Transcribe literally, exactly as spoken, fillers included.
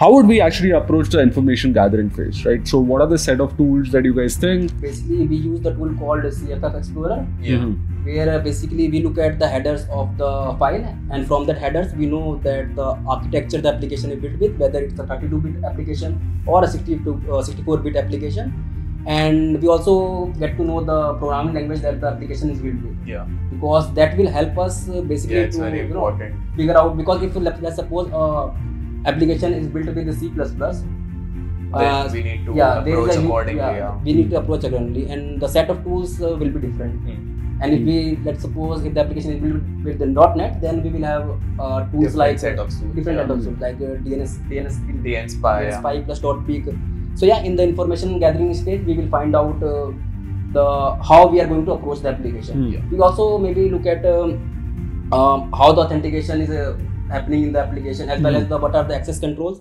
how would we actually approach the information gathering phase, right? So what are the set of tools that you guys think? Basically, we use the tool called C F F Explorer, yeah. mm-hmm. where basically we look at the headers of the file, and from that headers, we know that the architecture the application is built with, whether it's a thirty-two bit application or a sixty-two, uh, sixty-four bit application. And we also get to know the programming language that the application is built with. Yeah. Because that will help us basically yeah, to you know, figure out, because if let's suppose uh, application is built with the C plus plus, then uh, we need to yeah, approach a, accordingly. Yeah, yeah. We need to approach accordingly, and the set of tools uh, will be different. Mm. And if we, let's suppose, if the application is built with the .NET, then we will have uh, tools different like set of tools, different yeah. set of tools, like uh, D N S, D N S, dnSpy, dnSpy yeah. plus dot peak. So yeah, in the information gathering stage, we will find out uh, the how we are going to approach the application. Mm. Yeah. We also maybe look at um, um, how the authentication is. Uh, happening in the application, as mm. well as the what are the access controls